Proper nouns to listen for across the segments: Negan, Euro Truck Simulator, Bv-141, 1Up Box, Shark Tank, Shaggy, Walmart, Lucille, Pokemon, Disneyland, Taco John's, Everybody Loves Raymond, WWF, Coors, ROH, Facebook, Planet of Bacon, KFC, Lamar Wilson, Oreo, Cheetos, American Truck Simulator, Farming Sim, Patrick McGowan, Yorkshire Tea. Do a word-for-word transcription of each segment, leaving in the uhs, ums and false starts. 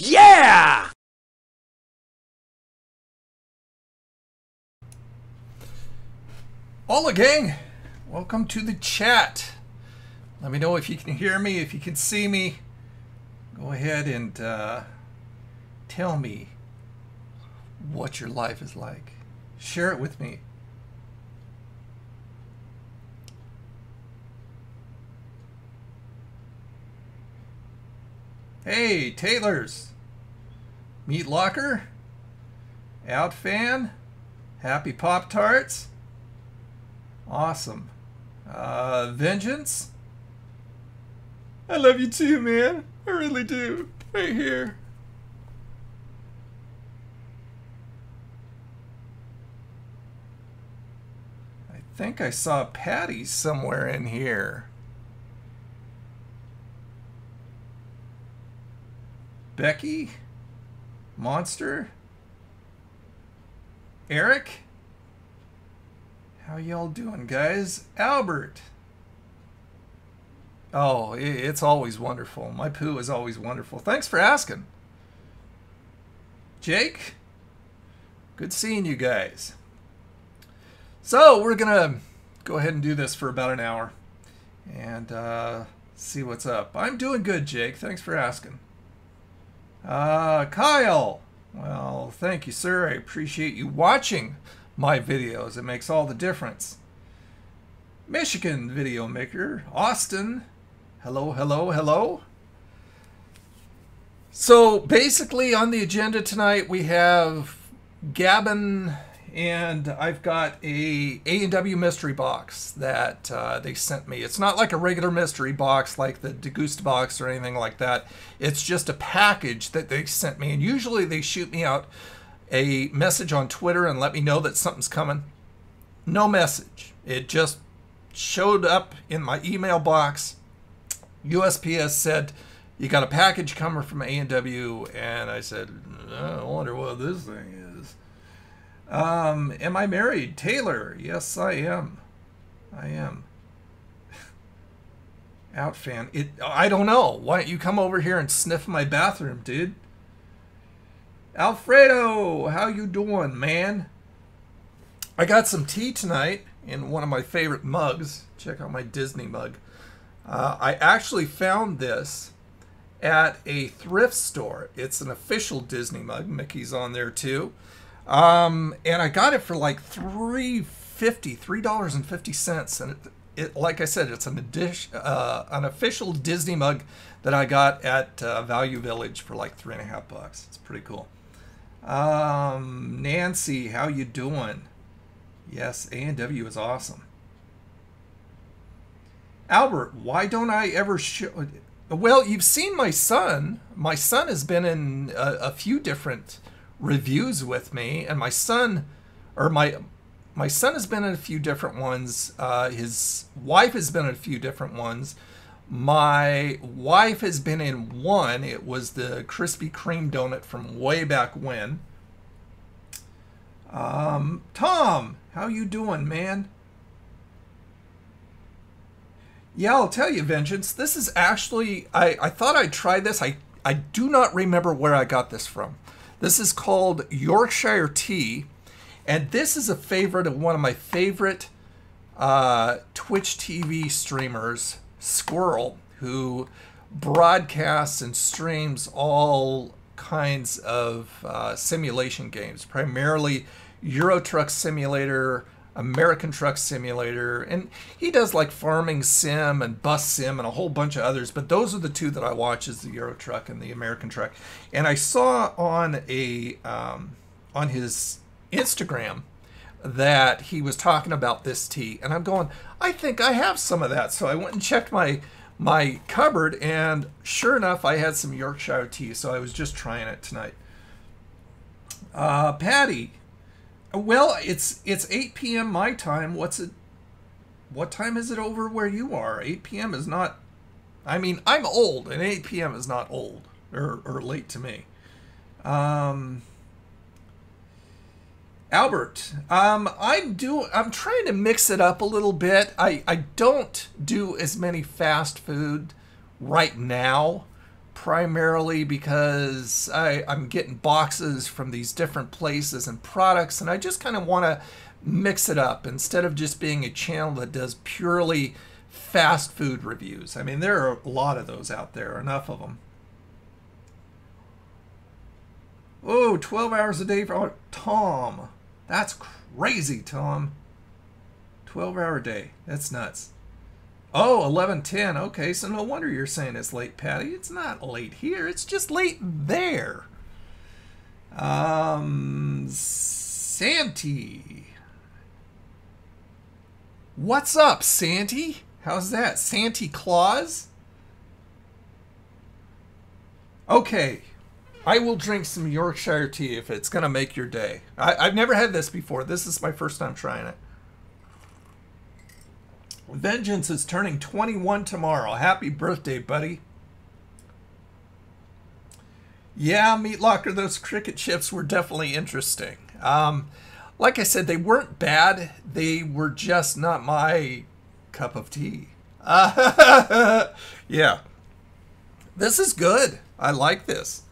Yeah! Hola, gang. Welcome to the chat. Let me know if you can hear me, if you can see me. Go ahead and uh, tell me what your life is like. Share it with me. Hey, Taylor's, Meat Locker, Out Fan, Happy Pop Tarts, awesome, uh, Vengeance, I love you too, man, I really do, right here. I think I saw Patty somewhere in here. Becky, Monster, Eric, how y'all doing, guys? Albert, oh, it's always wonderful. My poo is always wonderful. Thanks for asking. Jake, good seeing you guys. So we're gonna go ahead and do this for about an hour and uh, see what's up. I'm doing good, Jake. Thanks for asking. Uh, Kyle, well, thank you, sir. I appreciate you watching my videos. It makes all the difference. Michigan Video Maker, Austin, hello, hello, hello. So basically on the agenda tonight, we have Gavin, and I've got a A and W mystery box that uh, they sent me. It's not like a regular mystery box like the Degusta box or anything like that. It's just a package that they sent me. And usually they shoot me out a message on Twitter and let me know that something's coming. No message. It just showed up in my email box. U S P S said, you got a package coming from A and W. And I said, I wonder what this thing is. Um, am I married? Taylor, yes, I am. I am. Out fan. It, I don't know. Why don't you come over here and sniff my bathroom, dude? Alfredo, how you doing, man? I got some tea tonight in one of my favorite mugs. Check out my Disney mug. Uh, I actually found this at a thrift store. It's an official Disney mug. Mickey's on there, too. Um, and I got it for like three fifty, three dollars and fifty cents, and it, it, like I said, it's an addition, uh, an official Disney mug that I got at uh, Value Village for like three and a half bucks. It's pretty cool. Um, Nancy, how you doing? Yes, A and W is awesome. Albert, why don't I ever show? Well, you've seen my son. My son has been in a, a few different reviews with me, and my son or my my son has been in a few different ones. Uh, his wife has been in a few different ones. My wife has been in one. It was the Krispy Kreme donut from way back when. Um, Tom, how you doing, man? Yeah, I'll tell you, Vengeance. This is actually, I, I thought I'd try this. I, I do not remember where I got this from. This is called Yorkshire Tea, and this is a favorite of one of my favorite uh, Twitch T V streamers, Squirrel, who broadcasts and streams all kinds of uh, simulation games, primarily Euro Truck Simulator, American Truck Simulator, and he does like Farming Sim and Bus Sim and a whole bunch of others, but those are the two that I watch, is the Euro Truck and the American Truck. And I saw on a um, on his Instagram that he was talking about this tea, and I'm going, I think I have some of that. So I went and checked my my cupboard, and sure enough, I had some Yorkshire tea, so I was just trying it tonight. Uh, Patty, well, it's it's eight P M my time. What's it? What time is it over where you are? eight P M is not. I mean, I'm old, and eight P M is not old or or late to me. Um, Albert, um, I'm do I'm trying to mix it up a little bit. I I don't do as many fast food right now. primarily because I, I'm getting boxes from these different places and products, and I just kind of want to mix it up instead of just being a channel that does purely fast food reviews. I mean, there are a lot of those out there, enough of them. Oh, twelve hours a day for oh, Tom. That's crazy, Tom. twelve hour day. That's nuts. Oh, eleven ten. Okay, so no wonder you're saying it's late, Patty. It's not late here. It's just late there. Um, Santi. What's up, Santi? How's that? Santi Claus? Okay. I will drink some Yorkshire tea if it's going to make your day. I, I've never had this before. This is my first time trying it. Vengeance is turning twenty-one tomorrow. Happy birthday, buddy. Yeah, Meat Locker, those cricket chips were definitely interesting. Um, like I said, they weren't bad. They were just not my cup of tea. Uh, yeah. This is good. I like this.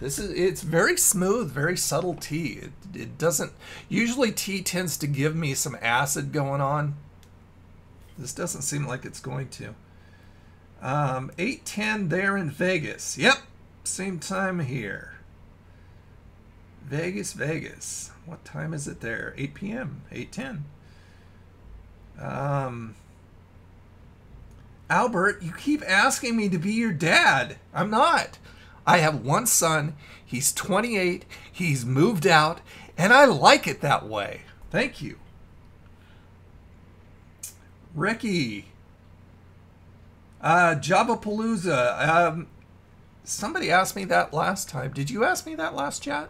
This is, it's very smooth, very subtle tea. It, it doesn't, usually tea tends to give me some acid going on. This doesn't seem like it's going to. Um, eight ten there in Vegas. Yep, same time here. Vegas, Vegas. What time is it there? eight p m eight ten. Um, Albert, you keep asking me to be your dad. I'm not. I have one son. He's twenty-eight. He's moved out, and I like it that way. Thank you. Ricky, uh, Jabbapalooza, um, somebody asked me that last time. Did you ask me that last chat?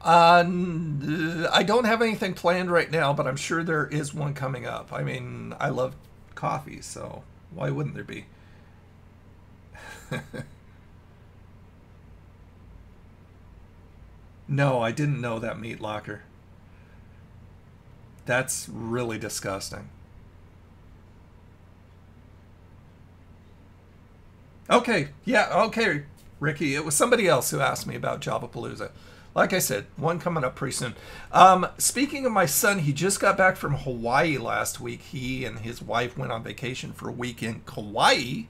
Uh, I don't have anything planned right now, but I'm sure there is one coming up. I mean, I love coffee, so why wouldn't there be? No, I didn't know that, Meat Locker. That's really disgusting. Okay, yeah, okay, Ricky. It was somebody else who asked me about Jabbapalooza. Like I said, one coming up pretty soon. Um, speaking of my son, he just got back from Hawaii last week. He and his wife went on vacation for a week in Kauai,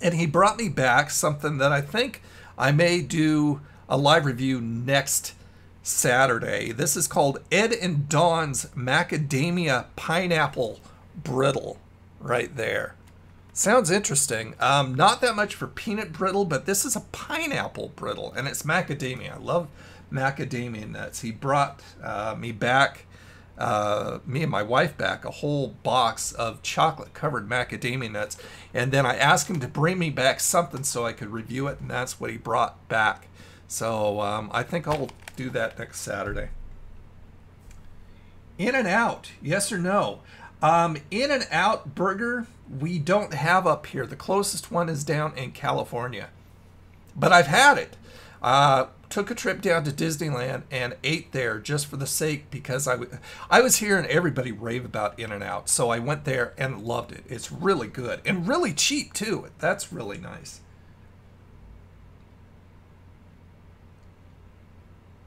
and he brought me back something that I think I may do a live review next Saturday. This is called Ed and Don's Macadamia Pineapple Brittle right there. Sounds interesting. Um, not that much for peanut brittle, but this is a pineapple brittle, and it's macadamia. I love macadamia nuts. He brought uh, me back, uh, me and my wife back, a whole box of chocolate-covered macadamia nuts, and then I asked him to bring me back something so I could review it, and that's what he brought back. So um, I think I'll do that next Saturday. In-N-Out, yes or no? Um, In-N-Out Burger, we don't have up here. The closest one is down in California. But I've had it. Uh, took a trip down to Disneyland and ate there just for the sake because I, I was hearing everybody rave about In-N-Out. So I went there and loved it. It's really good and really cheap too. That's really nice.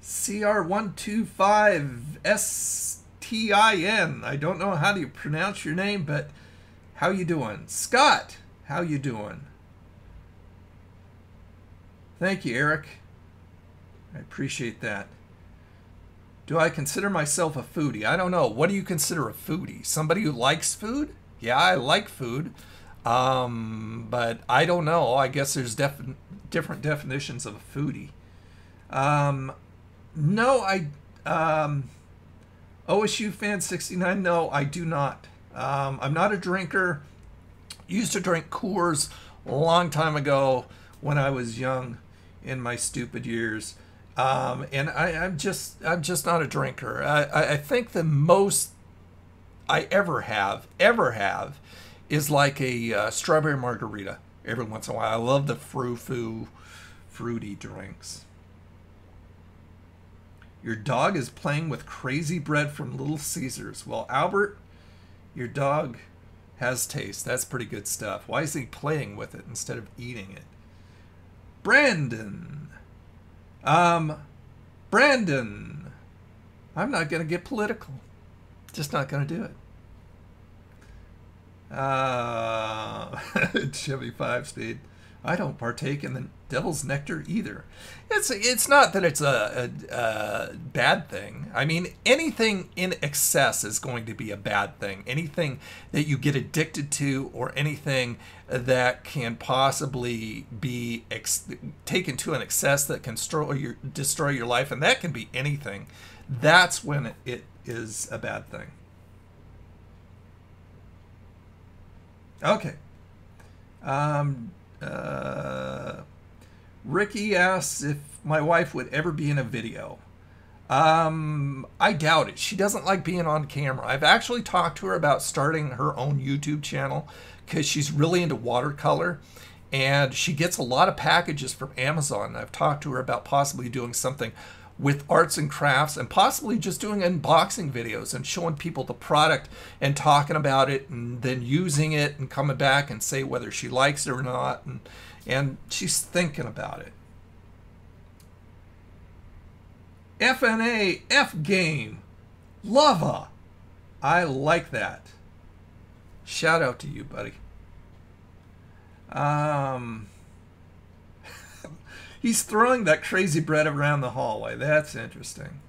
C R one two five S... T I N. I don't know how to pronounce your name, but how you doing? Scott, how you doing? Thank you, Eric. I appreciate that. Do I consider myself a foodie? I don't know. What do you consider a foodie? Somebody who likes food? Yeah, I like food. Um, but I don't know. I guess there's def different definitions of a foodie. Um, no, I... Um, O S U fan sixty-nine, no, I do not. Um, I'm not a drinker. Used to drink Coors a long time ago when I was young in my stupid years. Um, and I, I'm just I'm just not a drinker. I, I think the most I ever have, ever have, is like a uh, strawberry margarita every once in a while. I love the frou-frou fruity drinks. Your dog is playing with crazy bread from Little Caesars. Well, Albert, your dog Has taste. That's pretty good stuff. Why is he playing with it instead of eating it? Brandon. Um, Brandon. I'm not going to get political. Just not going to do it. Uh, Chevy Five Speed. I don't partake in the devil's nectar either. It's it's not that it's a, a, a bad thing. I mean, anything in excess is going to be a bad thing. Anything that you get addicted to or anything that can possibly be ex taken to an excess that can destroy your, destroy your life, and that can be anything, that's when it, it is a bad thing. Okay. Um... Uh, Ricky asks if my wife would ever be in a video. Um, I doubt it. She doesn't like being on camera. I've actually talked to her about starting her own YouTube channel because she's really into watercolor and she gets a lot of packages from Amazon. I've talked to her about possibly doing something with arts and crafts and possibly just doing unboxing videos and showing people the product and talking about it and then using it and coming back and say whether she likes it or not. And, and she's thinking about it. F N A, F game, lava. I like that. Shout out to you, buddy. Um... He's throwing that crazy bread around the hallway. That's interesting.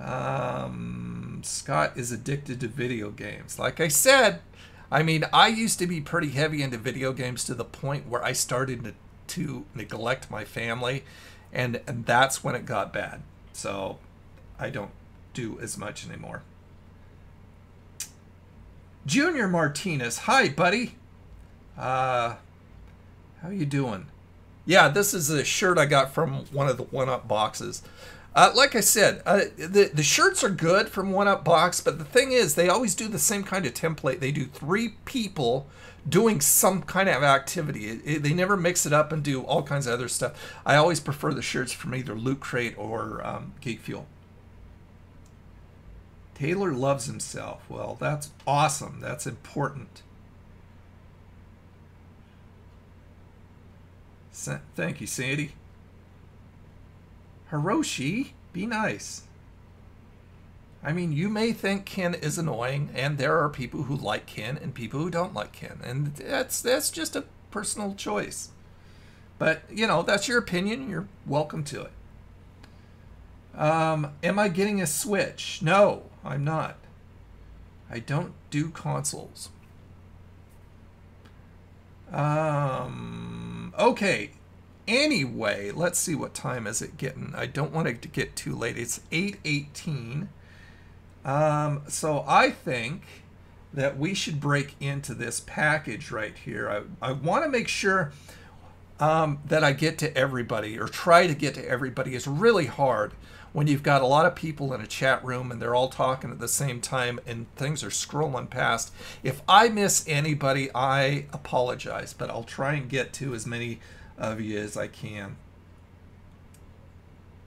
Um, Scott is addicted to video games. Like I said, I mean, I used to be pretty heavy into video games to the point where I started to, to neglect my family. And, and that's when it got bad. So I don't do as much anymore. Junior Martinez. Hi, buddy. Uh, how you doing? Yeah, this is a shirt I got from one of the One Up boxes. Uh, like I said, uh, the, the shirts are good from One Up Box, but the thing is, they always do the same kind of template. They do three people doing some kind of activity. It, it, they never mix it up and do all kinds of other stuff. I always prefer the shirts from either Loot Crate or um, Geek Fuel. Taylor loves himself. Well, that's awesome. That's important. Thank you, Sandy. Hiroshi, be nice. I mean, you may think Ken is annoying, and there are people who like Ken and people who don't like Ken, and that's that's just a personal choice. But, you know, that's your opinion. You're welcome to it. Um, am I getting a Switch? No, I'm not. I don't do consoles. Um... Okay, anyway, let's see what time is it getting. I don't want it to get too late. It's eight eighteen. Um, so I think that we should break into this package right here. I, I want to make sure um, that I get to everybody or try to get to everybody. It's really hard when you've got a lot of people in a chat room and they're all talking at the same time and things are scrolling past. If I miss anybody, I apologize, but I'll try and get to as many of you as I can.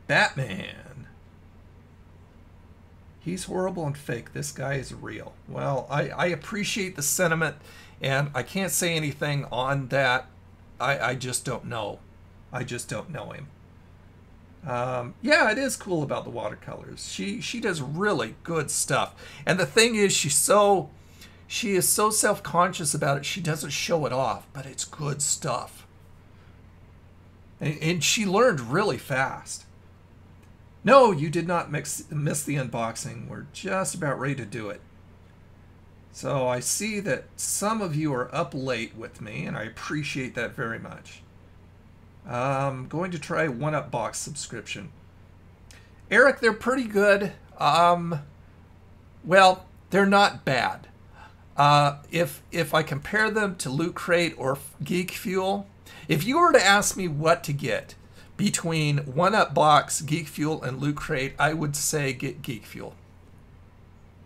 Batman. He's horrible and fake. This guy is real. Well, I, I appreciate the sentiment, and I can't say anything on that. I, I just don't know. I just don't know him. Um, yeah, it is cool about the watercolors. She she does really good stuff. And the thing is, she's so she is so self-conscious about it. She doesn't show it off, but it's good stuff. And, and she learned really fast. No, you did not mix, miss the unboxing. We're just about ready to do it. So I see that some of you are up late with me, and I appreciate that very much. I'm going to try One Up Box subscription. Eric, they're pretty good. Um, well, they're not bad. Uh, if if I compare them to Loot Crate or Geek Fuel, if you were to ask me what to get between One Up Box, Geek Fuel, and Loot Crate, I would say get Geek Fuel.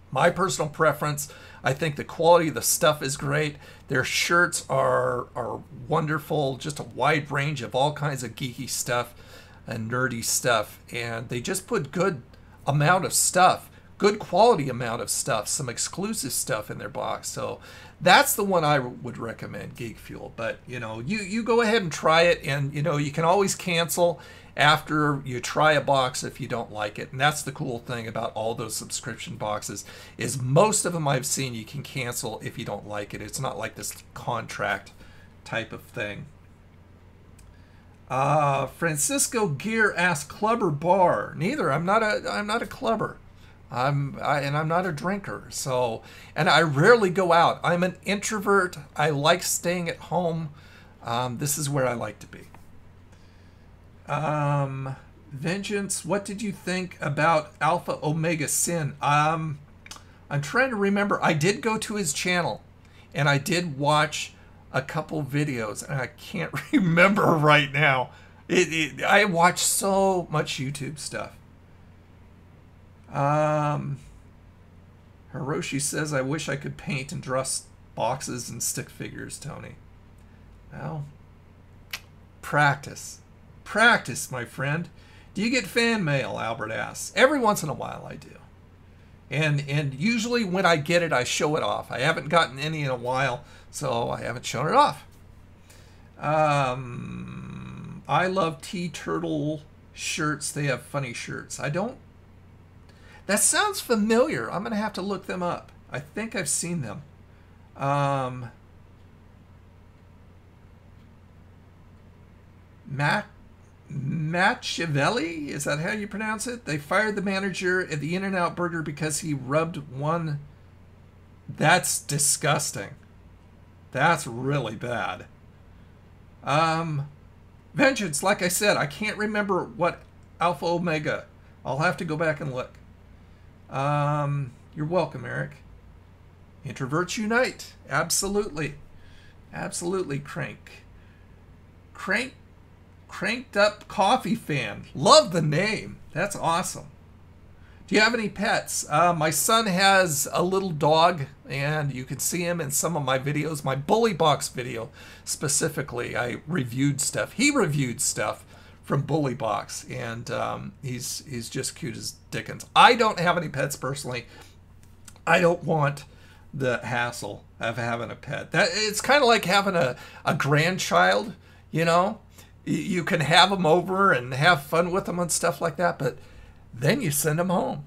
My personal preference. I think the quality of the stuff is great. Their shirts are are wonderful. Just a wide range of all kinds of geeky stuff and nerdy stuff. And they just put good amount of stuff, good quality amount of stuff, some exclusive stuff in their box. So that's the one I would recommend, Geek Fuel. But, you know, you, you go ahead and try it, and, you know, you can always cancel after you try a box if you don't like it. And that's the cool thing about all those subscription boxes, is most of them I've seen you can cancel if you don't like it. It's not like this contract type of thing. Uh, Francisco Gear asks, clubber bar? Neither. I'm not a I'm not a clubber. I'm I, and I'm not a drinker. So, and I rarely go out. I'm an introvert. I like staying at home. Um, this is where I like to be. Um, Vengeance, what did you think about Alpha Omega Sin? Um, I'm trying to remember. I did go to his channel, and I did watch a couple videos, and I can't remember right now. It, it, I watch so much YouTube stuff. Um, Hiroshi says, I wish I could paint and draw boxes and stick figures, Tony. Well, practice. Practice, my friend. Do you get fan mail, Albert asks? Every once in a while I do. And, and usually when I get it, I show it off. I haven't gotten any in a while, so I haven't shown it off. Um, I love Tea Turtle shirts. They have funny shirts. I don't... That sounds familiar. I'm going to have to look them up. I think I've seen them. Um, Matt... Machiavelli, is that how you pronounce it? They fired the manager at the In-N-Out Burger because he rubbed one. That's disgusting. That's really bad. Um, Vengeance, like I said, I can't remember what Alpha Omega. I'll have to go back and look. Um, you're welcome, Eric. Introverts unite. Absolutely. Absolutely, Crank. Crank. Cranked Up Coffee Fan. Love the name. That's awesome. Do you have any pets? Uh, my son has a little dog, and you can see him in some of my videos. My Bully Box video, specifically, I reviewed stuff. He reviewed stuff from Bully Box, and um, he's, he's just cute as Dickens. I don't have any pets personally. I don't want the hassle of having a pet. That, it's kind of like having a, a grandchild, you know? You can have them over and have fun with them and stuff like that, but then you send them home.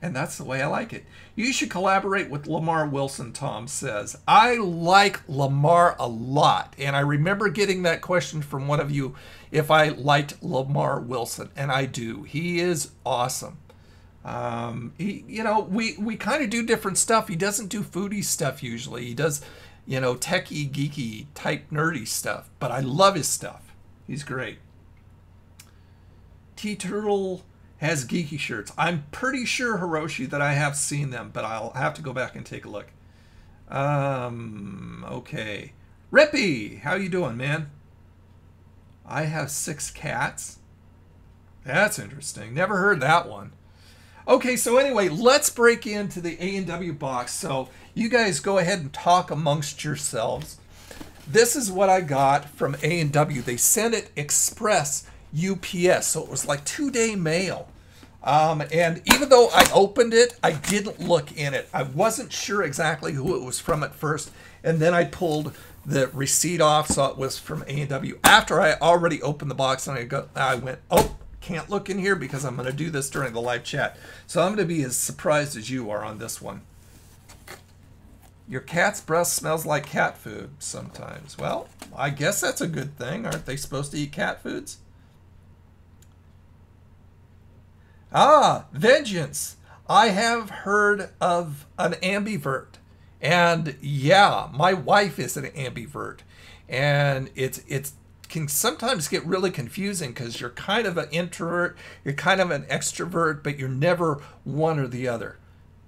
And that's the way I like it. You should collaborate with Lamar Wilson, Tom says. I like Lamar a lot. And I remember getting that question from one of you if I liked Lamar Wilson. And I do. He is awesome. Um, he, you know, we, we kind of do different stuff. He doesn't do foodie stuff usually. He does, you know, techie, geeky, type nerdy stuff. But I love his stuff. He's great. Tea Turtle has geeky shirts. I'm pretty sure, Hiroshi, that I have seen them, but I'll have to go back and take a look. Um, okay. Rippy, how you doing, man? I have six cats. That's interesting. Never heard that one. Okay, so anyway, let's break into the A and W box. So you guys go ahead and talk amongst yourselves. This is what I got from A and W. They sent it express U P S, so it was like two-day mail. Um, and even though I opened it, I didn't look in it. I wasn't sure exactly who it was from at first, and then I pulled the receipt off, so it was from A and W. After I already opened the box, and I, go, I went, oh, can't look in here because I'm going to do this during the live chat. So I'm going to be as surprised as you are on this one. Your cat's breath smells like cat food sometimes. Well, I guess that's a good thing. Aren't they supposed to eat cat foods? Ah, Vengeance. I have heard of an ambivert. And yeah, my wife is an ambivert. And it's it's can sometimes get really confusing because you're kind of an introvert, you're kind of an extrovert, but you're never one or the other.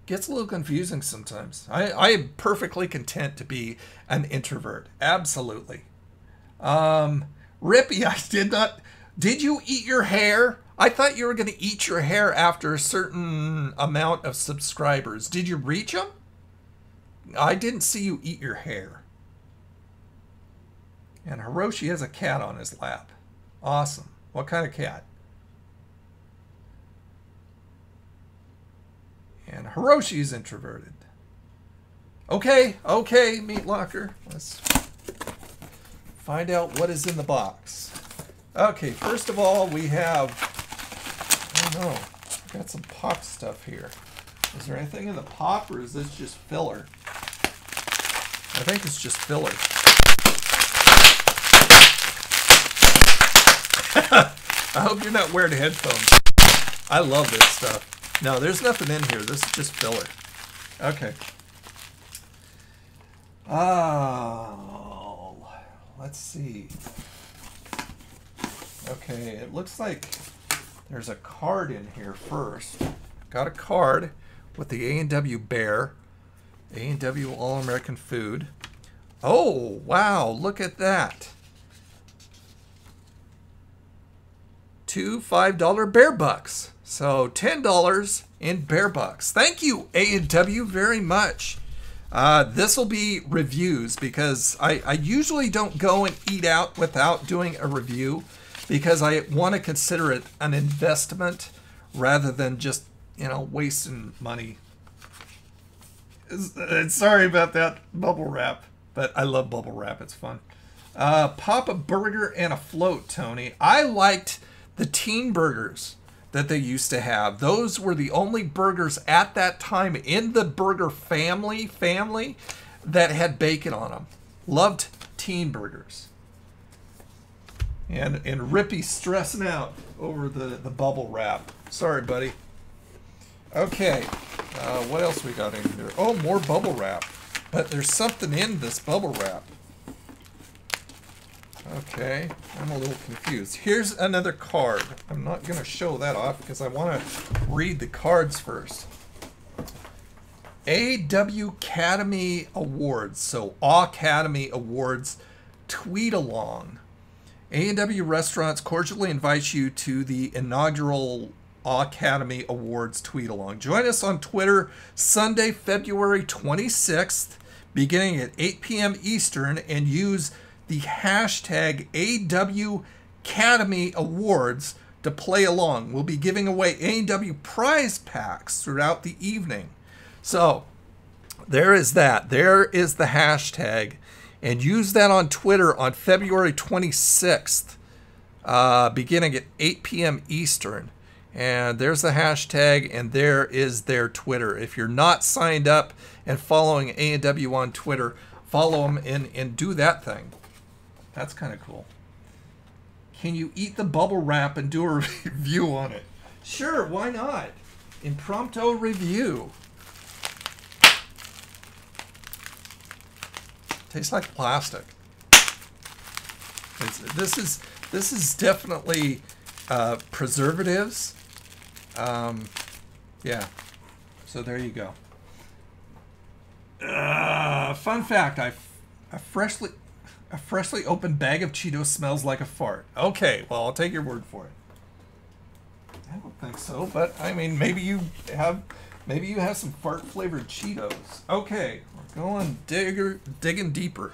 Gets a little confusing sometimes. I, I am perfectly content to be an introvert. Absolutely. Um, Rippy, I did not... Did you eat your hair? I thought you were going to eat your hair after a certain amount of subscribers. Did you reach them? I didn't see you eat your hair. And Hiroshi has a cat on his lap. Awesome. What kind of cat? And Hiroshi's introverted. Okay, okay, Meat Locker. Let's find out what is in the box. Okay, first of all, we have... I don't know. We've got some pop stuff here. Is there anything in the pop, or is this just filler? I think it's just filler. I hope you're not wearing headphones. I love this stuff. No, there's nothing in here. This is just filler. Okay. Oh, let's see. Okay, it looks like there's a card in here first. Got a card with the A and W bear. A and W All-American Food. Oh, wow, look at that. Two five dollar bear bucks. So ten dollars in bear bucks. Thank you, A and W, very much. Uh, this will be reviews because I, I usually don't go and eat out without doing a review because I want to consider it an investment rather than just, you know, wasting money. Sorry about that bubble wrap, but I love bubble wrap. It's fun. Uh, pop a burger and a float, Tony. I liked the teen burgers that they used to have. Those were the only burgers at that time in the burger family family that had bacon on them. Loved teen burgers. And and Rippy stressing out over the the bubble wrap. Sorry, buddy. Okay. Uh, what else we got in here? Oh, more bubble wrap. But there's something in this bubble wrap. Okay, I'm a little confused. Here's another card. I'm not going to show that off because I want to read the cards first. A W Academy Awards. So, Academy Awards tweet-along. A and W Restaurants cordially invites you to the inaugural Academy Awards tweet along. Join us on Twitter Sunday, February twenty-sixth, beginning at eight p m Eastern, and use the hashtag A W Academy Awards to play along. We'll be giving away A and W prize packs throughout the evening. So there is that. There is the hashtag, and use that on Twitter on February twenty-sixth, uh, beginning at eight p m Eastern. And there's the hashtag, and there is their Twitter. If you're not signed up and following A and W on Twitter, follow them and, and do that thing. That's kind of cool. Can you eat the bubble wrap and do a review on it? Sure, why not? Impromptu review. Tastes like plastic. It's, this is this is definitely uh, preservatives. Um, yeah, so there you go. Uh, fun fact: I, a freshly, a freshly opened bag of Cheetos smells like a fart. Okay, well I'll take your word for it. I don't think so, but I mean, maybe you have, maybe you have some fart-flavored Cheetos. Okay, we're going digger, digging deeper.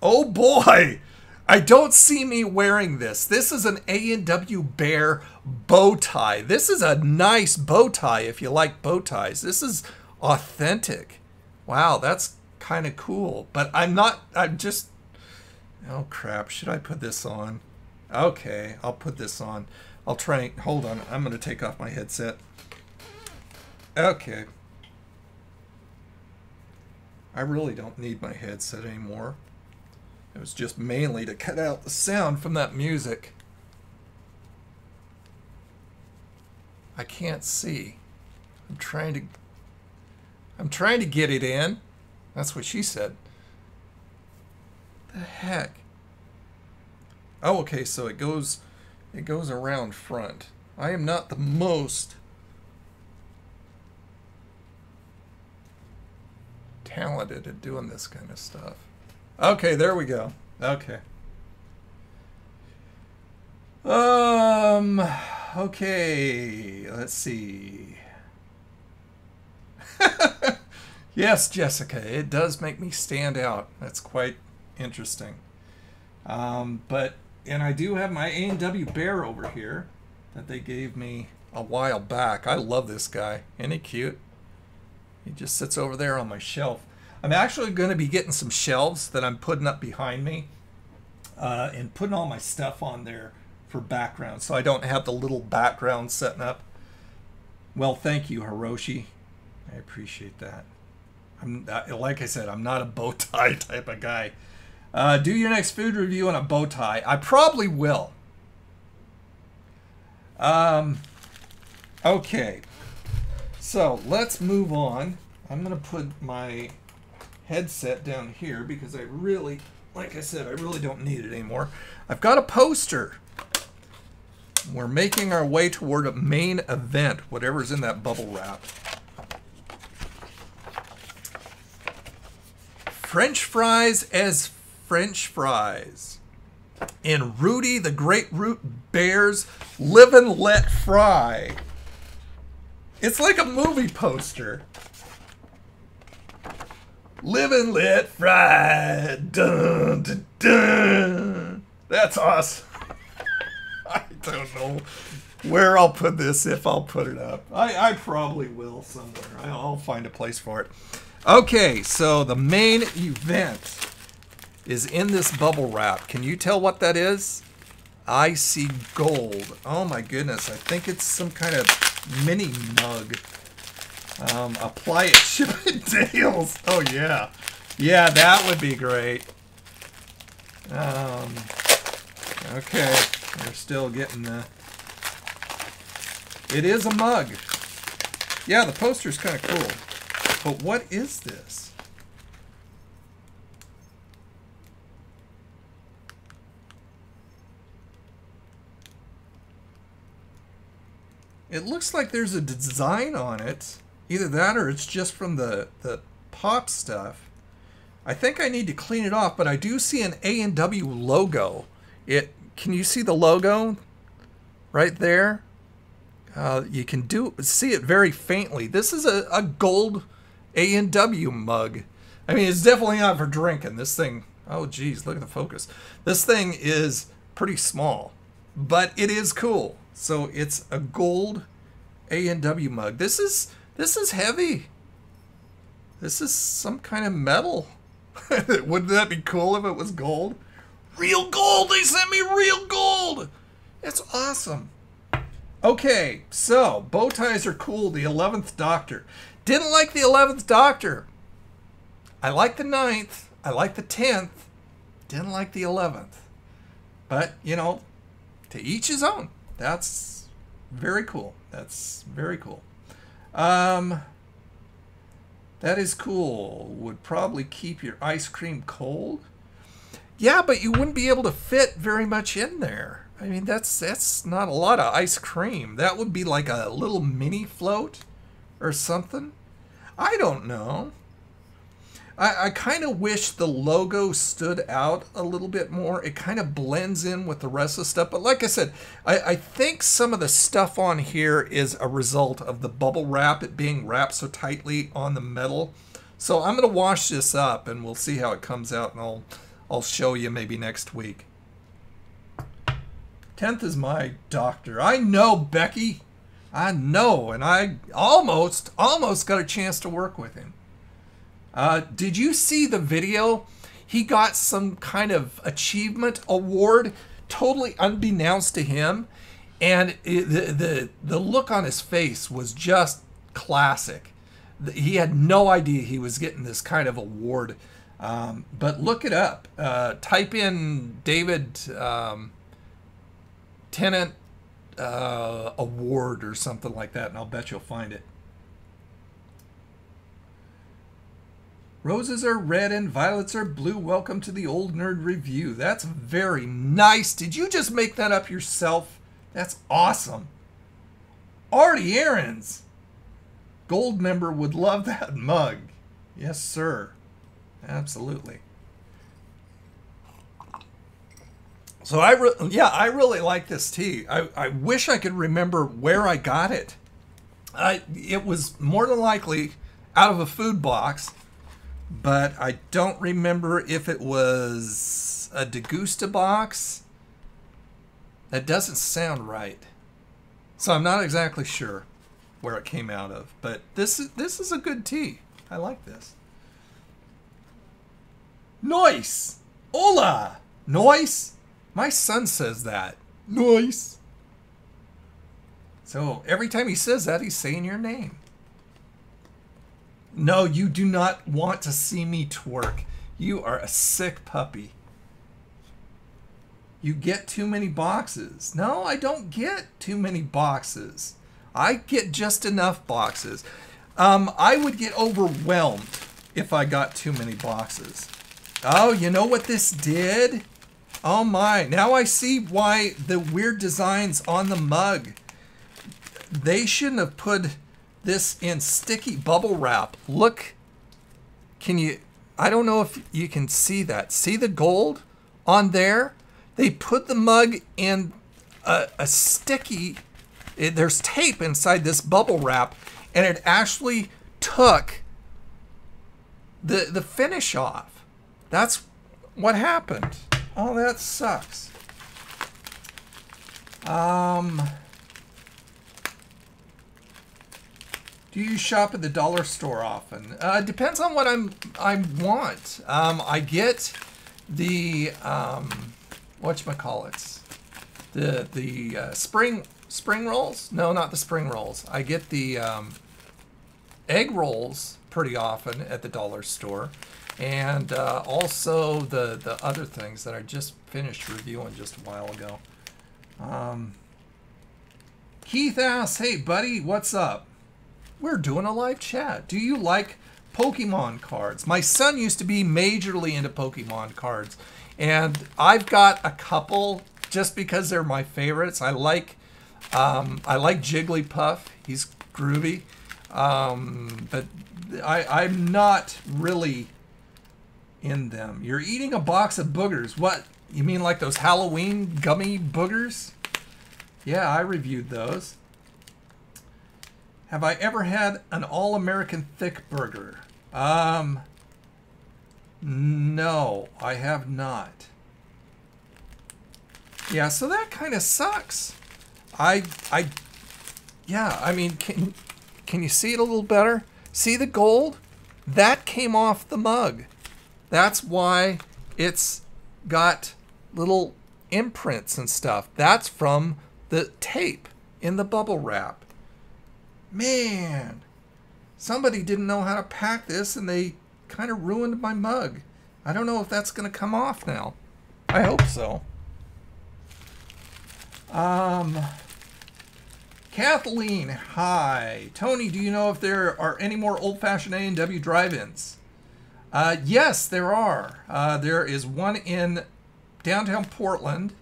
Oh boy, I don't see me wearing this. This is an A and W bear bow tie. This is a nice bow tie if you like bow ties. This is authentic. Wow, that's kind of cool. But I'm not, I'm just, oh crap, should I put this on? Okay, I'll put this on. I'll try, hold on, I'm going to take off my headset. Okay. I really don't need my headset anymore. It was just mainly to cut out the sound from that music. I can't see. I'm trying to I'm trying to get it in. That's what she said. The heck? Oh, okay, so it goes it goes around front. I am not the most talented at doing this kind of stuff. Okay, there we go. Okay. Um, okay, let's see. Yes, Jessica, it does make me stand out. That's quite interesting. Um, but, and I do have my A and W bear over here that they gave me a while back. I love this guy. Isn't he cute? He just sits over there on my shelf. I'm actually going to be getting some shelves that I'm putting up behind me uh, and putting all my stuff on there for background, so I don't have the little background setting up. Well, thank you, Hiroshi. I appreciate that. I'm uh, like I said, I'm not a bow tie type of guy. Uh, do your next food review on a bow tie. I probably will. Um, okay, so let's move on. I'm gonna put my headset down here because I really, like I said, I really don't need it anymore. I've got a poster. We're making our way toward a main event, whatever's in that bubble wrap. French fries as French fries. And Rudy the Grapefruit Bear's Live and Let Fry. It's like a movie poster. Live and Let Fry. Dun, dun, dun. That's awesome. I don't know where I'll put this, if I'll put it up. I, I probably will somewhere. I'll find a place for it. Okay, so the main event is in this bubble wrap. Can you tell what that is? I see gold. Oh my goodness, I think it's some kind of mini mug. Um, apply it, ship it, Dales. Oh yeah. Yeah, that would be great. Um, okay, we're still getting the... It is a mug. Yeah, the poster's kind of cool. But what is this? It looks like there's a design on it. Either that or it's just from the, the pop stuff. I think I need to clean it off, but I do see an A and W logo. It, can you see the logo right there? Uh, you can do see it very faintly. This is a, a gold A and W mug. I mean, it's definitely not for drinking. This thing, oh geez, look at the focus. This thing is pretty small, but it is cool. So it's a gold A and W mug. This is this is heavy. This is some kind of metal. Wouldn't that be cool if it was gold? Real gold! They sent me real gold! It's awesome. Okay, so bow ties are cool. The eleventh Doctor. Didn't like the eleventh Doctor. I like the ninth. I like the tenth. Didn't like the eleventh. But, you know, to each his own. That's very cool. That's very cool. Um, that is cool. Would probably keep your ice cream cold. Yeah, but you wouldn't be able to fit very much in there. I mean, that's that's not a lot of ice cream. That would be like a little mini float or something. I don't know. I, I kind of wish the logo stood out a little bit more. It kind of blends in with the rest of the stuff. But like I said, I, I think some of the stuff on here is a result of the bubble wrap, it being wrapped so tightly on the metal. So I'm going to wash this up and we'll see how it comes out, and I'll, I'll show you maybe next week. tenth is my doctor. I know, Becky. I know, and I almost, almost got a chance to work with him. Uh, did you see the video? He got some kind of achievement award, totally unbeknownst to him, and it, the, the, the look on his face was just classic. He had no idea he was getting this kind of award, um, but look it up. Uh, type in David... Um, Tenant uh, award or something like that, and I'll bet you'll find it. Roses are red and violets are blue. Welcome to the Old Nerd Review. That's very nice. Did you just make that up yourself? That's awesome. Artie Ahrens, gold member, would love that mug. Yes, sir. Absolutely. So I re yeah, I really like this tea. I, I wish I could remember where I got it. I, it was more than likely out of a food box, but I don't remember if it was a Degusta box. That doesn't sound right. So I'm not exactly sure. where it came out of. But this is, this is a good tea. I like this. Nice! Hola! Nice! My son says that. Nice! So every time he says that, he's saying your name. No, you do not want to see me twerk. You are a sick puppy. You get too many boxes. No, I don't get too many boxes. I get just enough boxes. Um, I would get overwhelmed if I got too many boxes. Oh, you know what this did? Oh my, now I see why the weird designs on the mug. They shouldn't have put this in sticky bubble wrap. Look, can you, I don't know if you can see that. See the gold on there? They put the mug in a, a sticky, it, there's tape inside this bubble wrap, and it actually took the, the finish off. That's what happened. Oh, that sucks. Um, do you shop at the dollar store often? Uh, depends on what I'm, I want. Um, I get the, um, whatchamacallits, the the uh, spring spring rolls? No, not the spring rolls. I get the um, egg rolls pretty often at the dollar store, and uh, also the the other things that I just finished reviewing just a while ago. Um, Keith asks, "Hey buddy, what's up? We're doing a live chat. Do you like Pokemon cards?" My son used to be majorly into Pokemon cards. And I've got a couple just because they're my favorites. I like, um, I like Jigglypuff. He's groovy, um, but I, I'm not really in them. You're eating a box of boogers. What? You mean like those Halloween gummy boogers? Yeah, I reviewed those. Have I ever had an all-American thick burger? Um... No, I have not. Yeah, so that kind of sucks. I, I, yeah, I mean, can, can you see it a little better? See the gold? That came off the mug. That's why it's got little imprints and stuff. That's from the tape in the bubble wrap. Man, somebody didn't know how to pack this, and they kind of ruined my mug. I don't know if that's going to come off now. I hope so. Um, Kathleen, hi. Tony, do you know if there are any more old-fashioned A and W drive-ins? Uh, yes, there are. Uh, there is one in downtown Portland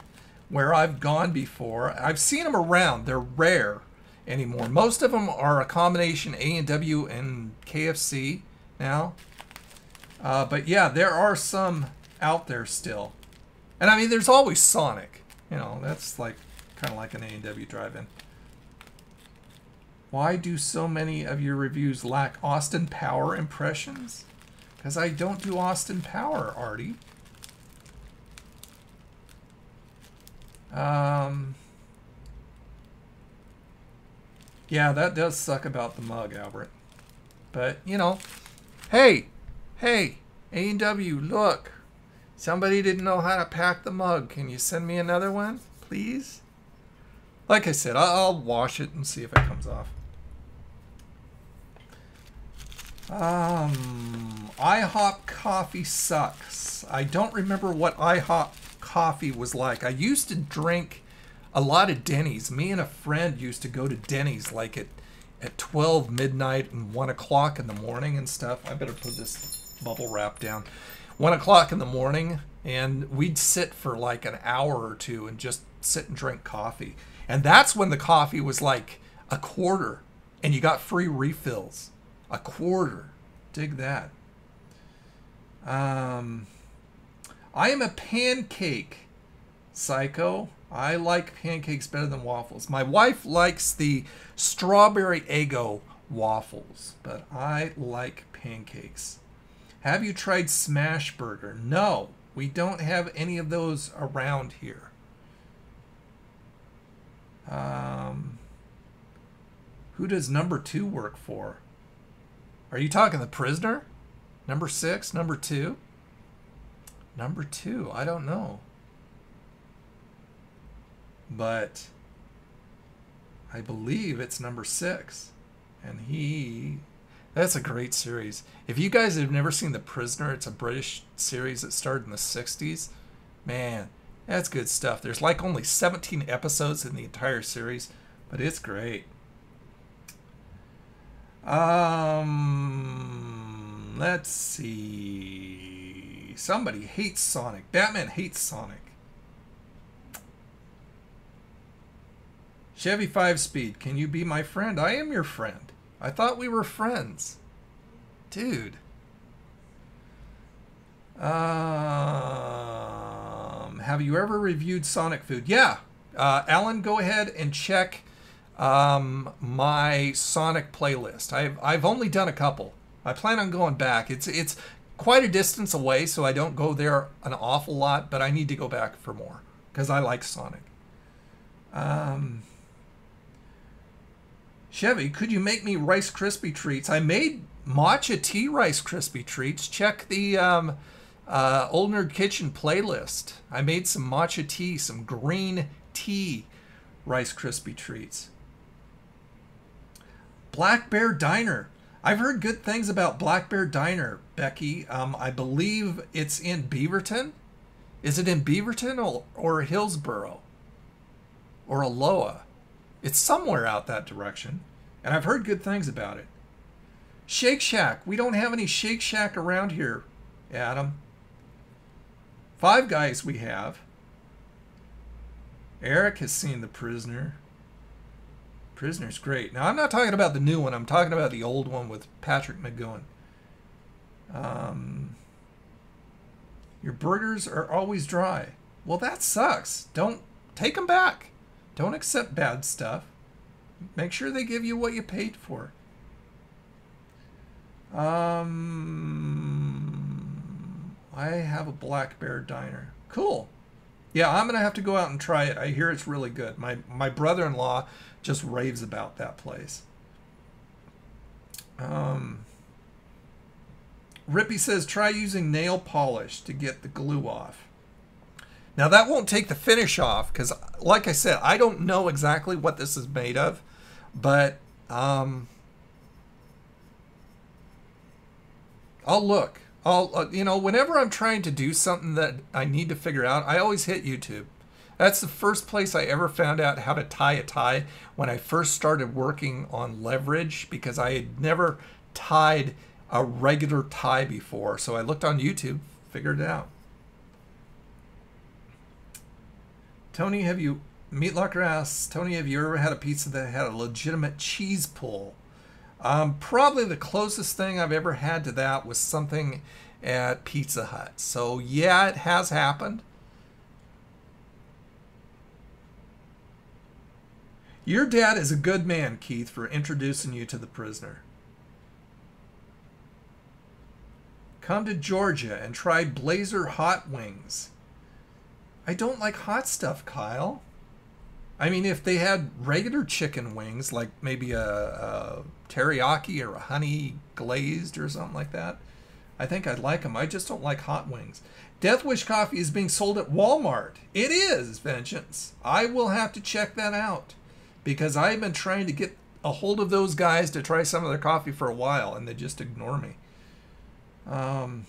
where I've gone before. I've seen them around. They're rare anymore. Most of them are a combination A and W and K F C now. Uh, but yeah, there are some out there still. And I mean, there's always Sonic. You know, that's like kind of like an A and W drive-in. Why do so many of your reviews lack Austin Power impressions? Because I don't do Austin Power, Artie. Um, yeah, that does suck about the mug, Albert. But, you know, hey... Hey, A and W, look. Somebody didn't know how to pack the mug. Can you send me another one, please? Like I said, I'll wash it and see if it comes off. Um, IHOP coffee sucks. I don't remember what IHOP coffee was like. I used to drink a lot of Denny's. Me and a friend used to go to Denny's like at, at twelve midnight and one o'clock in the morning and stuff. I better put this bubble wrap down. One o'clock in the morning, and we'd sit for like an hour or two and just sit and drink coffee. And that's when the coffee was like a quarter and you got free refills. A quarter, dig that. um I am a pancake psycho. I like pancakes better than waffles. My wife likes the strawberry Eggo waffles, but I like pancakes. Have you tried Smash Burger? No, we don't have any of those around here. Um, Who does number two work for? Are you talking The Prisoner? Number six? Number two? Number two. I don't know. But I believe it's number six. And he... That's a great series. If you guys have never seen The Prisoner, it's a British series that started in the sixties. Man, that's good stuff. There's like only seventeen episodes in the entire series, but it's great. Um, let's see. Somebody hates Sonic. Batman hates Sonic. Chevy five speed, can you be my friend? I am your friend. I thought we were friends. Dude. Um, have you ever reviewed Sonic food? Yeah. Uh, Alan, go ahead and check um, my Sonic playlist. I've, I've only done a couple. I plan on going back. It's, it's quite a distance away, so I don't go there an awful lot, but I need to go back for more because I like Sonic. Um... Chevy, could you make me Rice Krispie treats? I made matcha tea Rice Krispie treats. Check the um, uh, Old Nerd Kitchen playlist. I made some matcha tea, some green tea Rice Krispie treats. Black Bear Diner. I've heard good things about Black Bear Diner, Becky. Um, I believe it's in Beaverton. Is it in Beaverton or, or Hillsboro? Or Aloha? It's somewhere out that direction, and I've heard good things about it. Shake Shack. We don't have any Shake Shack around here, Adam. Five Guys we have. Eric has seen The Prisoner. Prisoner's great. Now, I'm not talking about the new one. I'm talking about the old one with Patrick McGowan. Um, your burgers are always dry. Well, that sucks. Don't take them back. Don't accept bad stuff. Make sure they give you what you paid for. Um, I have a Black Bear Diner. Cool. Yeah, I'm going to have to go out and try it. I hear it's really good. My, my brother-in-law just raves about that place. Um, Rippy says, try using nail polish to get the glue off. Now, that won't take the finish off because, like I said, I don't know exactly what this is made of, but um, I'll look. I'll, uh, you know, whenever I'm trying to do something that I need to figure out, I always hit YouTube. That's the first place I ever found out how to tie a tie when I first started working on leverage, because I had never tied a regular tie before. So I looked on YouTube, figured it out. Tony, have you, Meat Locker asks, Tony, have you ever had a pizza that had a legitimate cheese pull? Um, probably the closest thing I've ever had to that was something at Pizza Hut. So, yeah, it has happened. Your dad is a good man, Keith, for introducing you to The Prisoner. Come to Georgia and try Blazer Hot Wings. I don't like hot stuff, Kyle. I mean, if they had regular chicken wings, like maybe a, a teriyaki or a honey glazed or something like that, I think I'd like them. I just don't like hot wings. Death Wish coffee is being sold at Walmart. It is, Vengeance. I will have to check that out because I've been trying to get a hold of those guys to try some of their coffee for a while, and they just ignore me. Um...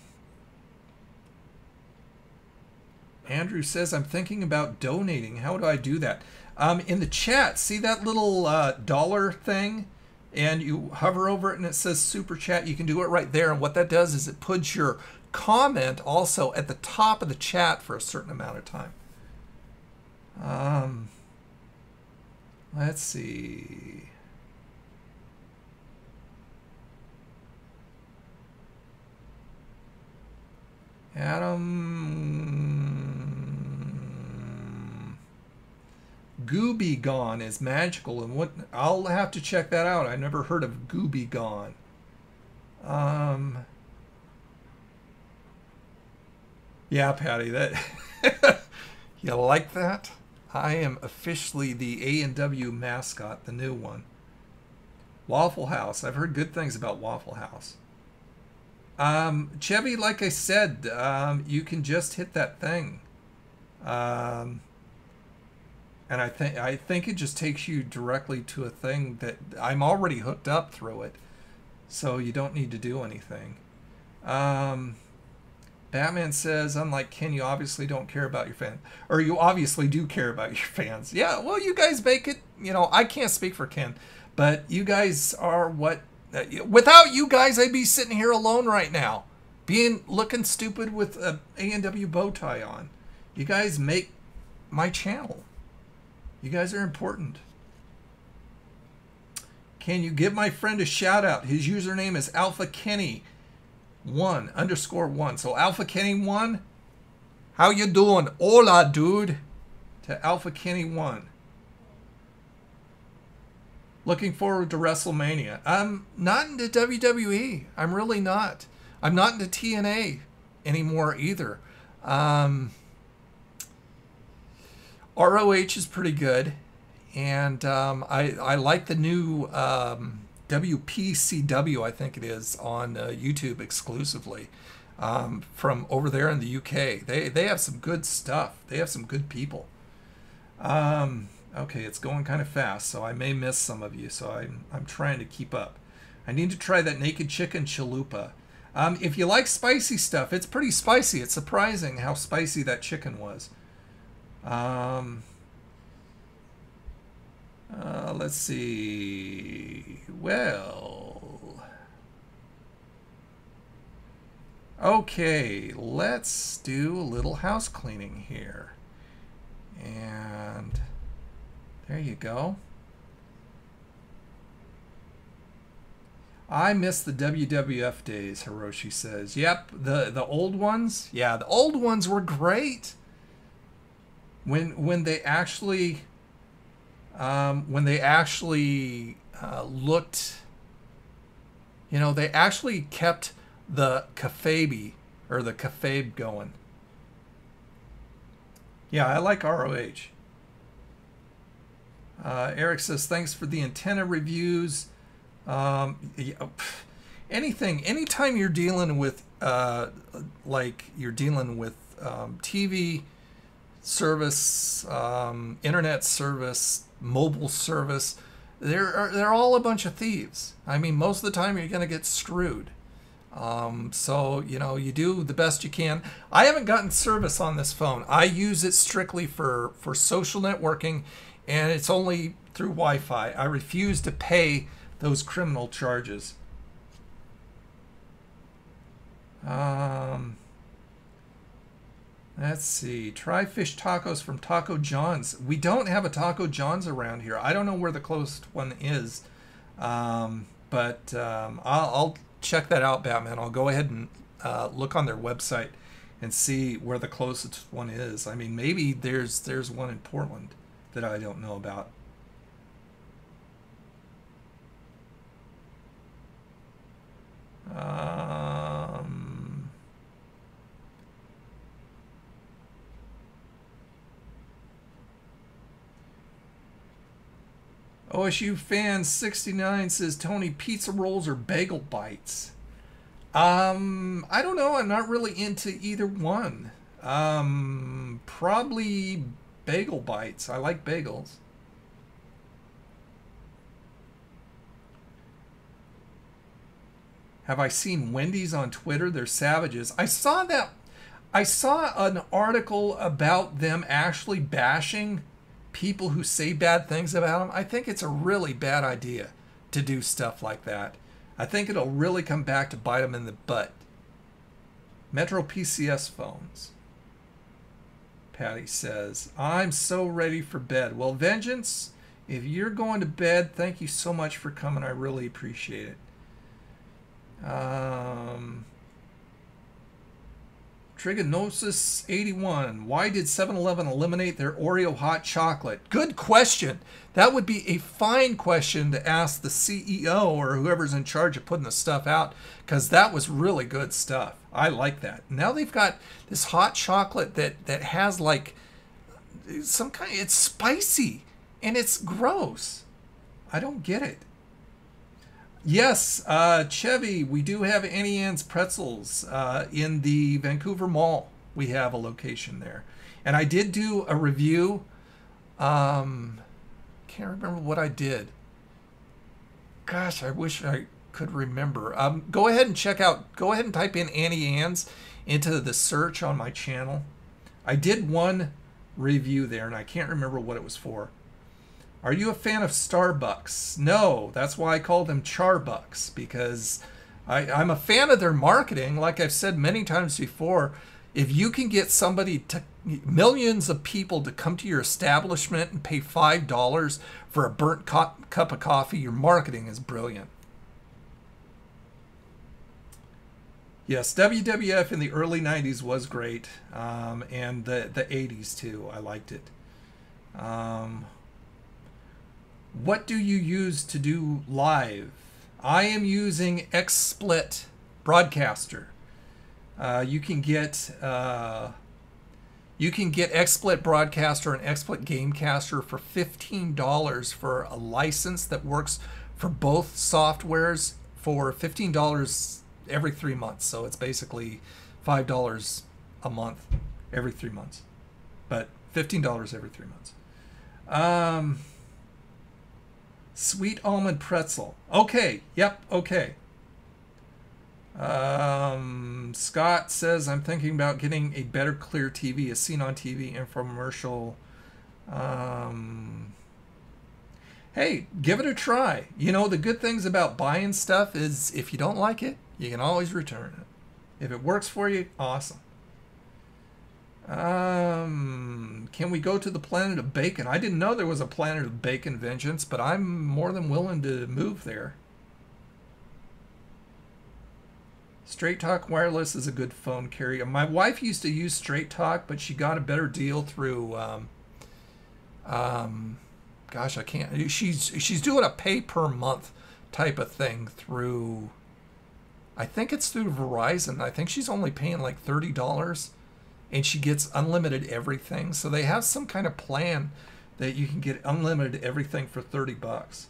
Andrew says, I'm thinking about donating. How do I do that? Um, in the chat, see that little uh, dollar thing? And you hover over it and it says Super Chat. You can do it right there. And what that does is it puts your comment also at the top of the chat for a certain amount of time. Um, let's see. Adam Gooby Gone is magical, and what I'll have to check that out. I never heard of Gooby Gone. Um, yeah, Patty, that you like that? I am officially the A and W mascot, the new one. Waffle House. I've heard good things about Waffle House. Um, Chevy, like I said, um, you can just hit that thing. Um, and I think I think it just takes you directly to a thing that I'm already hooked up through it. So you don't need to do anything. Um, Batman says, unlike Ken, you obviously don't care about your fans. Or you obviously do care about your fans. Yeah, well, you guys make it. You know, I can't speak for Ken. But you guys are what... Without you guys, I'd be sitting here alone right now. Being... Looking stupid with a A and W bow tie on. You guys make my channel. You guys are important. Can you give my friend a shout out? His username is Alpha Kenny One underscore one. So Alpha Kenny One, how you doing? Hola, dude. To Alpha Kenny One. Looking forward to WrestleMania. I'm not into W W E. I'm really not. I'm not into T N A anymore either. Um, R O H is pretty good. And um, I, I like the new um, W P C W, I think it is, on uh, YouTube exclusively um, from over there in the U K. They, they have some good stuff. They have some good people. Um, okay, it's going kind of fast, so I may miss some of you, so I'm, I'm trying to keep up. I need to try that naked chicken chalupa. Um, if you like spicy stuff, it's pretty spicy. It's surprising how spicy that chicken was. Um... Uh, let's see. Well, okay, let's do a little house cleaning here. And there you go. I miss the W W F days, Hiroshi says. Yep, the, the old ones. Yeah, the old ones were great. When, when they actually... Um, when they actually uh, looked, you know, they actually kept the kayfabe or the kayfabe going. Yeah, I like R O H. Uh, Eric says, thanks for the antenna reviews. Um, anything, anytime you're dealing with, uh, like you're dealing with um, T V service, um, internet service, mobile service, they're, are, they're all a bunch of thieves. I mean, most of the time you're going to get screwed. Um, so, you know, you do the best you can. I haven't gotten service on this phone. I use it strictly for, for social networking, and it's only through Wi-Fi. I refuse to pay those criminal charges. Um... Let's see. Try fish tacos from Taco John's. We don't have a Taco John's around here. I don't know where the closest one is, um, but um, I'll, I'll check that out, Batman. I'll go ahead and uh, look on their website and see where the closest one is. I mean, maybe there's there's one in Portland that I don't know about. Um. O S U fan sixty-nine says, Tony, pizza rolls or bagel bites? Um, I don't know. I'm not really into either one. Um, probably bagel bites. I like bagels. Have I seen Wendy's on Twitter? They're savages. I saw that. I saw an article about them actually bashing people who say bad things about them. I think it's a really bad idea to do stuff like that. I think it'll really come back to bite them in the butt. Metro P C S phones. Patty says, I'm so ready for bed. Well, Vengeance, if you're going to bed, thank you so much for coming. I really appreciate it. Um... Trigonosis eighty-one, why did seven eleven eliminate their Oreo hot chocolate? Good question. That would be a fine question to ask the C E O or whoever's in charge of putting the stuff out, because that was really good stuff. I like that. Now they've got this hot chocolate that, that has like some kind of, it's spicy and it's gross. I don't get it. Yes, uh, Chevy, we do have Annie Ann's Pretzels uh, in the Vancouver Mall. We have a location there. And I did do a review. Um, can't remember what I did. Gosh, I wish I could remember. Um, go ahead and check out, go ahead and type in Annie Ann's into the search on my channel. I did one review there and I can't remember what it was for. Are you a fan of Starbucks? No, that's why I call them Charbucks, because I, I'm a fan of their marketing. Like I've said many times before, if you can get somebody to, millions of people to come to your establishment and pay five dollars for a burnt cup of coffee, your marketing is brilliant. Yes, W W F in the early nineties was great, um, and the, the eighties too. I liked it. Um, what do you use to do live? I am using XSplit Broadcaster. Uh, you can get uh, you can get XSplit Broadcaster and XSplit Gamecaster for fifteen dollars for a license that works for both softwares for fifteen dollars every three months. So it's basically five dollars a month every three months, but fifteen dollars every three months. Um, sweet almond pretzel. Okay. Yep. Okay. Um, Scott says, I'm thinking about getting a better clear T V, a seen on T V infomercial. Um, hey, give it a try. You know, the good things about buying stuff is if you don't like it, you can always return it. If it works for you, awesome. Um, can we go to the Planet of Bacon? I didn't know there was a Planet of Bacon Vengeance, but I'm more than willing to move there. Straight Talk Wireless is a good phone carrier. My wife used to use Straight Talk, but she got a better deal through, um, um, gosh, I can't, she's, she's doing a pay per month type of thing through, I think it's through Verizon. I think she's only paying like thirty dollars and she gets unlimited everything. So they have some kind of plan that you can get unlimited everything for thirty bucks.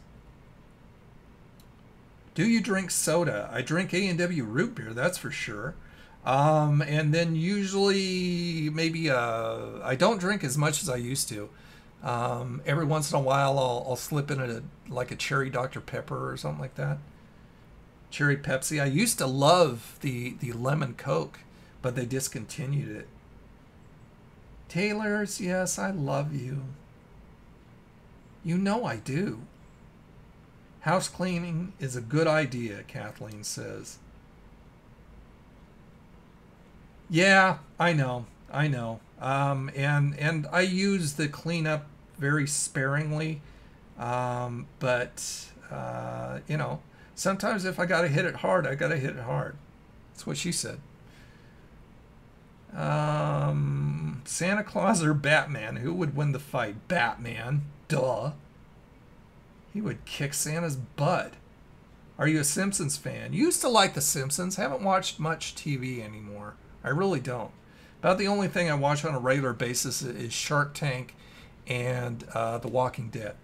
Do you drink soda? I drink A and W root beer, that's for sure. Um, and then usually maybe uh, I don't drink as much as I used to. Um, every once in a while I'll, I'll slip in a, like a cherry Doctor Pepper or something like that. Cherry Pepsi. I used to love the, the lemon Coke, but they discontinued it. Taylor's, yes, I love you. You know I do. House cleaning is a good idea, Kathleen says. Yeah, I know, I know. Um, and and I use the cleanup very sparingly, um, but uh, you know, sometimes if I gotta hit it hard, I gotta hit it hard. That's what she said. Um, Santa Claus or Batman? Who would win the fight? Batman, duh. He would kick Santa's butt. Are you a Simpsons fan? Used to like The Simpsons. Haven't watched much T V anymore. I really don't. About the only thing I watch on a regular basis is Shark Tank and uh, The Walking Dead.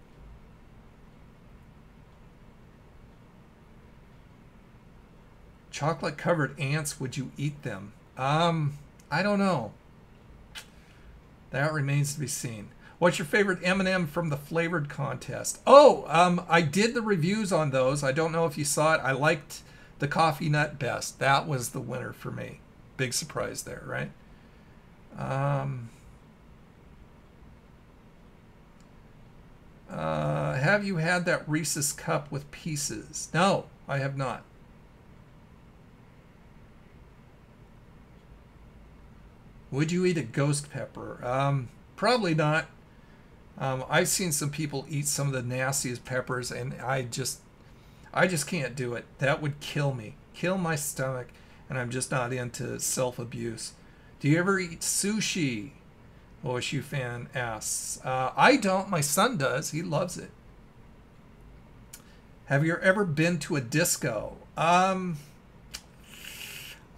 Chocolate covered ants, would you eat them? Um, I don't know. That remains to be seen. What's your favorite M and M from the flavored contest? Oh, um, I did the reviews on those. I don't know if you saw it. I liked the coffee nut best. That was the winner for me. Big surprise there, right? Um, uh, have you had that Reese's cup with pieces? No, I have not. Would you eat a ghost pepper? Um, probably not. Um, I've seen some people eat some of the nastiest peppers, and I just, I just can't do it. That would kill me, kill my stomach, and I'm just not into self-abuse. Do you ever eat sushi? O S U fan asks. Uh, I don't. My son does. He loves it. Have you ever been to a disco? Um,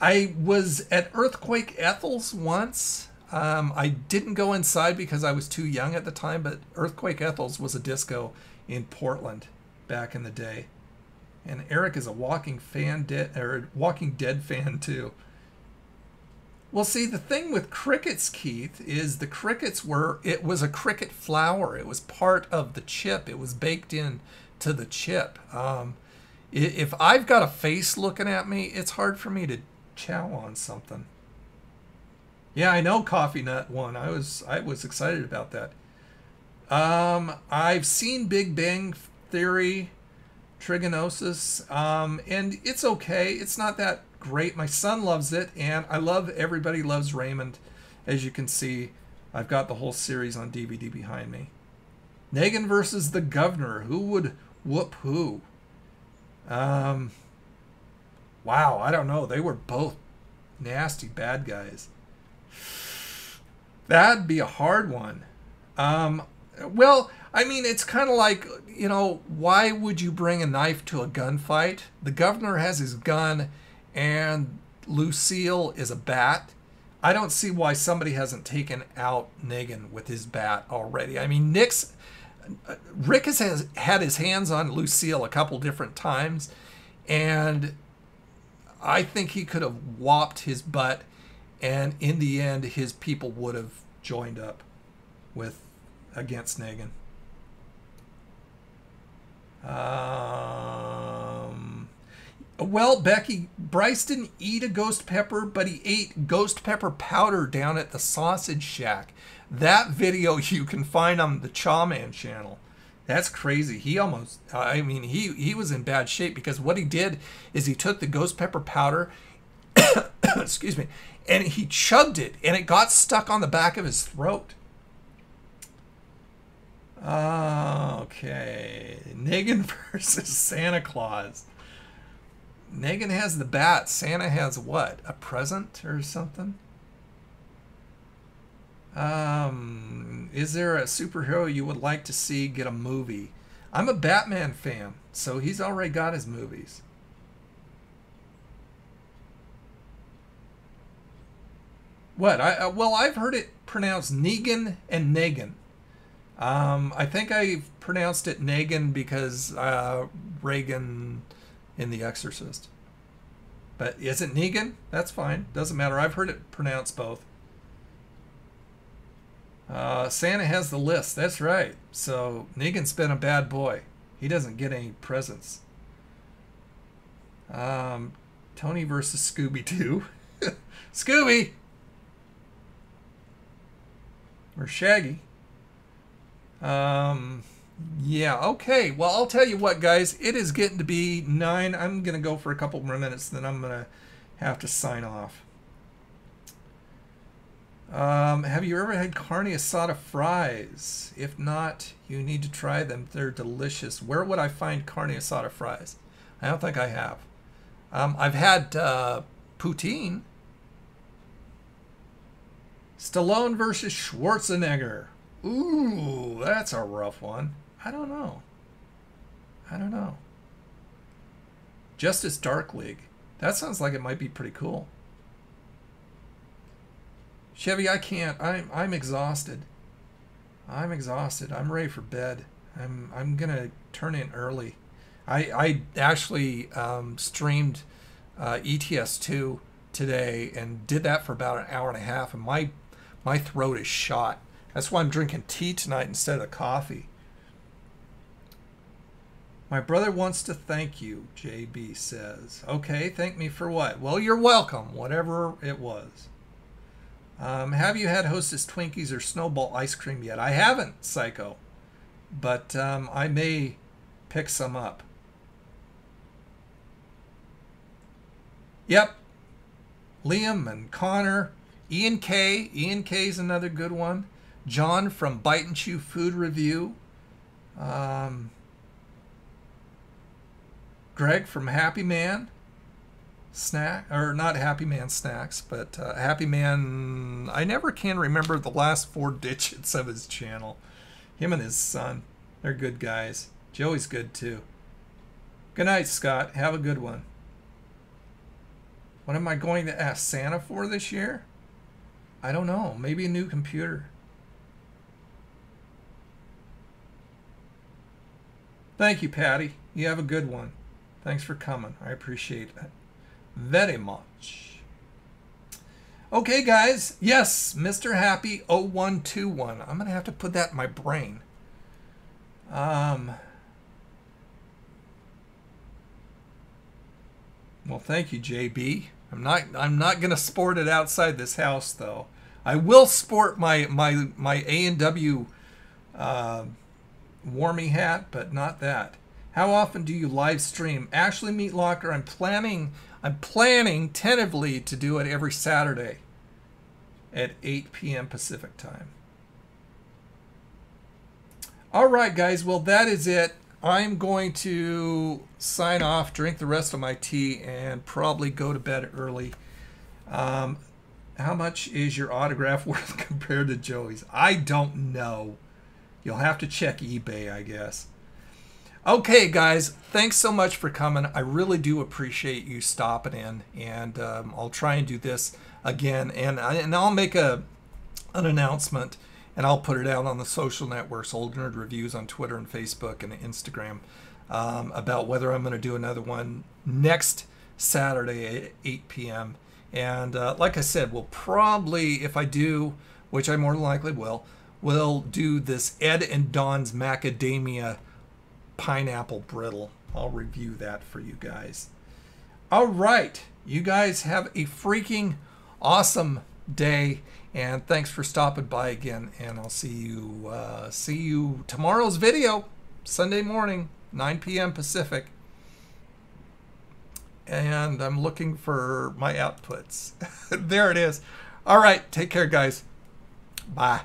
I was at Earthquake Ethel's once. Um, I didn't go inside because I was too young at the time, but Earthquake Ethel's was a disco in Portland back in the day. and Eric is a walking fan dead or Walking Dead fan too. Well, see, the thing with crickets, Keith, is the crickets were, it was a cricket flour. It was part of the chip. It was baked in to the chip. Um, if I've got a face looking at me, it's hard for me to chow on something. Yeah, I know, Coffee Nut One. I was, I was excited about that. Um, I've seen Big Bang Theory, Trigonosis, um, and it's okay. It's not that great. My son loves it, and I love Everybody Loves Raymond. As you can see, I've got the whole series on D V D behind me. Negan versus the Governor. Who would whoop who? Um, wow, I don't know. They were both nasty bad guys. That'd be a hard one. Um, well, I mean, it's kind of like, you know, why would you bring a knife to a gunfight? The Governor has his gun, and Lucille is a bat. I don't see why somebody hasn't taken out Negan with his bat already. I mean, Nick's, Rick has, has had his hands on Lucille a couple different times, and I think he could have whopped his butt, and in the end, his people would have joined up with against Negan. Um... Well, Becky, Bryce didn't eat a ghost pepper, but he ate ghost pepper powder down at the Sausage Shack. That video you can find on the Chawman channel. That's crazy. He almost, I mean, he, he was in bad shape, because what he did is he took the ghost pepper powder, excuse me, and he chugged it, and it got stuck on the back of his throat. Okay. Negan versus Santa Claus. Negan has the bat. Santa has what? A present or something? Um, is there a superhero you would like to see get a movie? I'm a Batman fan, so he's already got his movies. What? I, well, I've heard it pronounced Negan and Negan. Um, I think I pronounced it Negan because uh, Reagan... in The Exorcist. But is it Negan? That's fine. Doesn't matter. I've heard it pronounced both. Uh, Santa has the list. That's right. So Negan's been a bad boy. He doesn't get any presents. Um, Tony versus Scooby-Doo. Scooby! Or Shaggy. Um... Yeah, okay. Well, I'll tell you what, guys. It is getting to be nine. I'm going to go for a couple more minutes, then I'm going to have to sign off. Um, have you ever had carne asada fries? If not, you need to try them. They're delicious. Where would I find carne asada fries? I don't think I have. Um, I've had uh, poutine. Stallone versus Schwarzenegger. Ooh, that's a rough one. I don't know. I don't know. Justice Dark League. That sounds like it might be pretty cool. Chevy, I can't. I'm I'm exhausted. I'm exhausted. I'm ready for bed. I'm I'm gonna turn in early. I I actually um, streamed uh, E T S two today and did that for about an hour and a half, and my my throat is shot. That's why I'm drinking tea tonight instead of coffee. My brother wants to thank you, J B says. Okay, thank me for what? Well, you're welcome, whatever it was. Um, have you had Hostess Twinkies or Snowball ice cream yet? I haven't, Psycho. But um, I may pick some up. Yep. Liam and Connor. Ian K. Ian K is another good one. John from Bite and Chew Food Review. Um... Greg from Happy Man Snack, or not Happy Man Snacks, but uh, Happy Man. I never can remember the last four digits of his channel. Him and his son, they're good guys. Joey's good too. Good night, Scott. Have a good one. What am I going to ask Santa for this year? I don't know. Maybe a new computer. Thank you, Patty. You have a good one. Thanks for coming. I appreciate it very much. Okay, guys. Yes, Mister Happy oh one two one. I'm going to have to put that in my brain. Um. Well, thank you, J B. I'm not I'm not going to sport it outside this house, though. I will sport my my my A and W uh, warmie hat, but not that. How often do you live stream? Actually, Meat Locker, I'm planning I'm planning tentatively to do it every Saturday at eight P M Pacific time. All right, guys. Well, that is it. I'm going to sign off, drink the rest of my tea, and probably go to bed early. Um, how much is your autograph worth compared to Joey's? I don't know. You'll have to check eBay, I guess. Okay, guys. Thanks so much for coming. I really do appreciate you stopping in, and um, I'll try and do this again. And, I, and I'll make a an announcement. And I'll put it out on the social networks, Old Nerd Reviews on Twitter and Facebook and Instagram, um, about whether I'm going to do another one next Saturday at eight P M And uh, like I said, we'll probably, if I do, which I more than likely will, we'll do this Ed and Don's Macadamia Pineapple Brittle. I'll review that for you guys. All right. You guys have a freaking awesome day. And thanks for stopping by again, and I'll see you uh, see you tomorrow's video, Sunday morning, nine P M Pacific. And I'm looking for my outputs. There it is. All right, take care, guys. Bye.